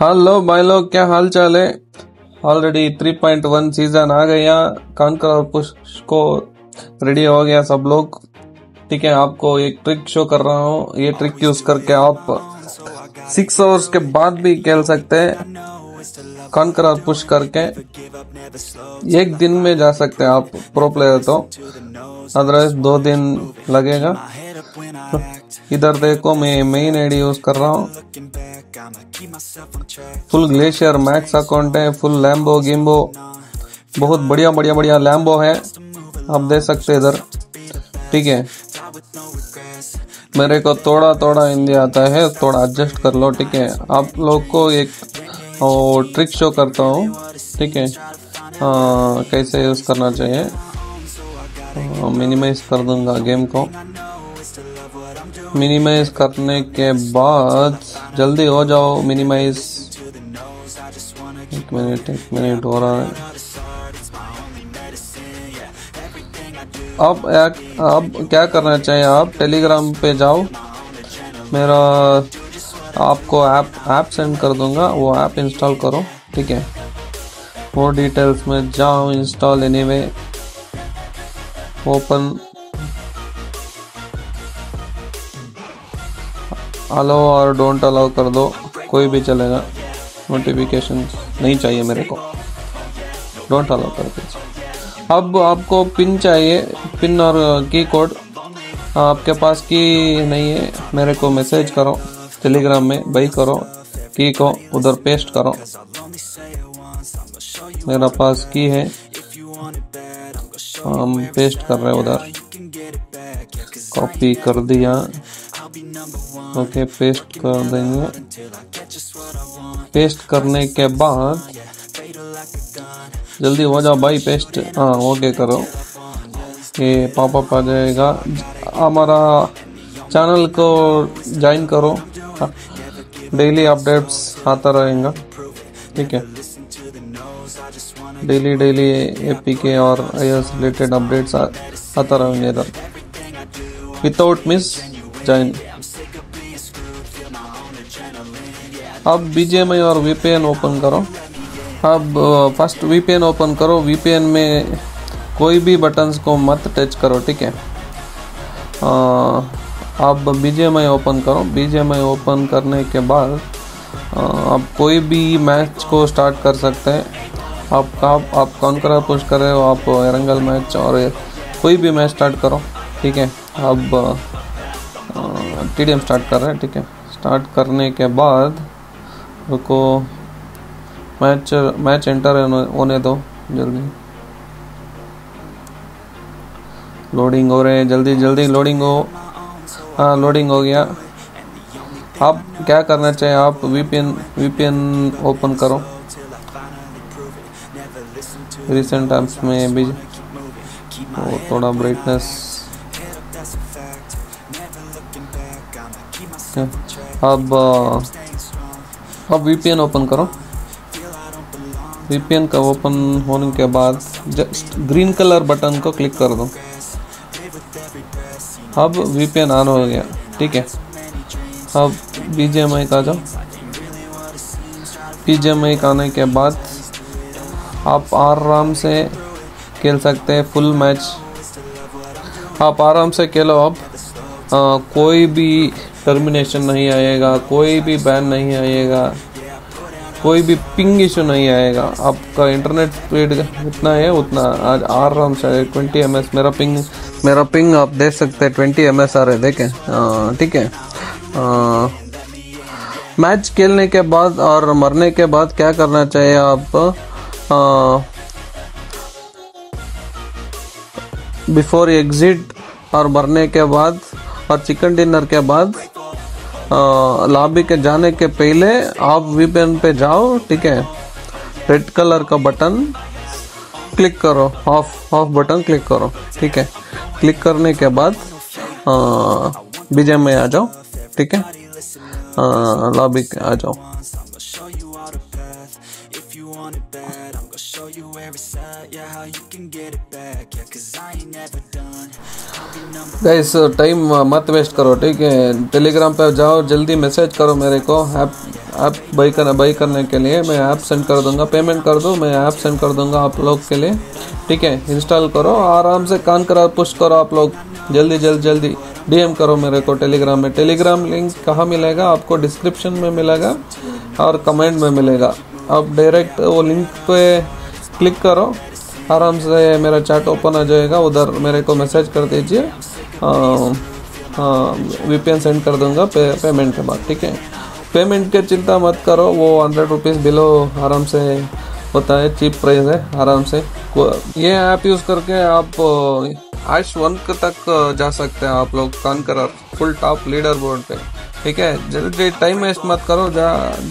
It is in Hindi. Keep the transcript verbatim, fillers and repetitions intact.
हेलो भाई लोग, क्या हाल चाल है। Already three point one season आ गया, कॉन्कर और पुश को रेडी हो गया सब लोग। ठीक है, आपको एक ट्रिक शो कर रहा हूँ। ये ट्रिक यूज करके आप सिक्स आवर्स के बाद भी खेल सकते हैं। कॉन्कर और पुश करके एक दिन में जा सकते हैं आप प्रो प्लेयर, तो अदरवाइज दो दिन लगेगा। इधर देखो, मैं मेन आईडी यूज कर रहा हूँ। फुल ग्लेशियर मैक्स अकाउंट है, फुल लैम्बो गिम्बो, बहुत बढ़िया बढ़िया बढ़िया लैम्बो है, आप देख सकते हैं इधर। ठीक है, मेरे को थोड़ा थोड़ा हिंदी आता है, थोड़ा एडजस्ट कर लो। ठीक है, आप लोग को एक ओ, ट्रिक शो करता हूँ। ठीक है, कैसे यूज करना चाहिए। मिनिमाइज कर दूंगा गेम को। मिनिमाइज करने के बाद जल्दी हो जाओ। मिनिमाइज एक मिनट एक मिनट हो रहा है। अब एक, अब क्या करना चाहिए, आप टेलीग्राम पे जाओ। मेरा आपको ऐप ऐप सेंड कर दूंगा, वो ऐप इंस्टॉल करो। ठीक है, वो डिटेल्स में जाओ, इंस्टॉल एनीवे, ओपन। अलाउ और डोंट अलाउ कर दो, कोई भी चलेगा। नोटिफिकेशन नहीं चाहिए मेरे को, डोंट अलाउ कर दो। अब आपको पिन चाहिए, पिन और की कोड। आपके पास की नहीं है, मेरे को मैसेज करो टेलीग्राम में, भाई करो की को उधर पेस्ट करो। मेरा पास की है, हम पेस्ट कर रहे हैं उधर। कॉपी कर दिया, ओके, पेस्ट कर देंगे। पेस्ट करने के बाद जल्दी हो जाओ भाई, पेस्ट। हाँ, ओके करो, ये पॉपअप आ जाएगा। हमारा चैनल को ज्वाइन करो, डेली अपडेट्स आता रहेगा। ठीक है, डेली डेली एपीके और आईओएस रिलेटेड अपडेट्स आता रहेंगे इधर। Without miss join. अब बीजीएमआई और वीपीएन ओपन करो। अब फर्स्ट वीपीएन ओपन करो। वीपीएन में कोई भी बटन्स को मत टच करो। ठीक है, अब बीजीएमआई ओपन करो। बीजीएमआई ओपन करने के बाद आप कोई भी मैच को स्टार्ट कर सकते हैं। आपका आप कॉन्कर पुश कर रहे हो, आप एरंगल मैच और कोई भी मैच स्टार्ट करो। ठीक है, अब टीडीएम स्टार्ट कर रहे हैं। ठीक है, स्टार्ट करने के बाद रुको, मैच मैच एंटर होने दो, जल्दी लोडिंग हो रहे हैं, जल्दी जल्दी लोडिंग हो। हाँ, लोडिंग हो गया। आप क्या करना चाहिए, आप वीपीएन वीपीएन ओपन करो। रिसेंट टाइम्स में भी तो थोड़ा ब्राइटनेस, अब अब वीपीएन ओपन करो। वीपीएन का ओपन होने के बाद जस्ट ग्रीन कलर बटन को क्लिक कर दो। अब वीपीएन ऑन हो गया। ठीक है, अब बीजीएमआई का जाओ। बीजीएमआई का आने के बाद आप आराम से खेल सकते हैं फुल मैच। आप आराम से खेलो। अब आ, कोई भी टर्मिनेशन नहीं आएगा, कोई भी बैन नहीं आएगा, कोई भी पिंग इशू नहीं आएगा। आपका इंटरनेट स्पीड जितना है उतना आज आराम से ट्वेंटी एम एस मेरा पिंग मेरा पिंग आप देख सकते हैं, ट्वेंटी एम एस आ रहे, देखें। ठीक है, मैच खेलने के बाद और मरने के बाद क्या करना चाहिए, आप बिफोर एग्जिट और मरने के बाद और चिकन डिनर के बाद लॉबी के जाने के पहले आप वीपीएन पे जाओ। ठीक है, रेड कलर का बटन क्लिक करो, ऑफ ऑफ बटन क्लिक करो। ठीक है, क्लिक करने के बाद बीजीएमआई में आ जाओ। ठीक है, लॉबी आ जाओ। show you all the path. If you want it bad, I'm gonna show you where it's at. Yeah, how you can get it back. Yeah, cause I ain't never done. Guys, time मत वेस्ट करो, ठीक है। टेलीग्राम पर जाओ, जल्दी मैसेज करो मेरे को ऐप ऐप बाई कर बाई करने के लिए। मैं ऐप सेंड कर दूंगा, पेमेंट कर दो, मैं ऐप सेंड कर दूंगा आप लोग के लिए, ठीक है। इंस्टॉल करो, आराम से कान करा पुश करो आप लोग, जल्दी जल्दी जल्दी डीएम करो मेरे को टेलीग्राम में। टेलीग्राम लिंक कहाँ मिलेगा आपको? डिस्क्रिप्शन में मिलेगा और कमेंट में मिलेगा। आप डायरेक्ट वो लिंक पे क्लिक करो, आराम से मेरा चैट ओपन आ जाएगा, उधर मेरे को मैसेज कर दीजिए, वीपीएन सेंड कर दूंगा पे, पेमेंट के बाद, ठीक है। पेमेंट की चिंता मत करो, वो हंड्रेड रुपीज़ बिलो आराम से होता है, चीप प्राइस है आराम से। ये ऐप यूज़ करके आप आश वन तक जा सकते हैं आप लोग, कान करार फुल टॉप लीडर बोर्ड पे, ठीक है। जल्दी टाइम वेस्ट मत करो, जा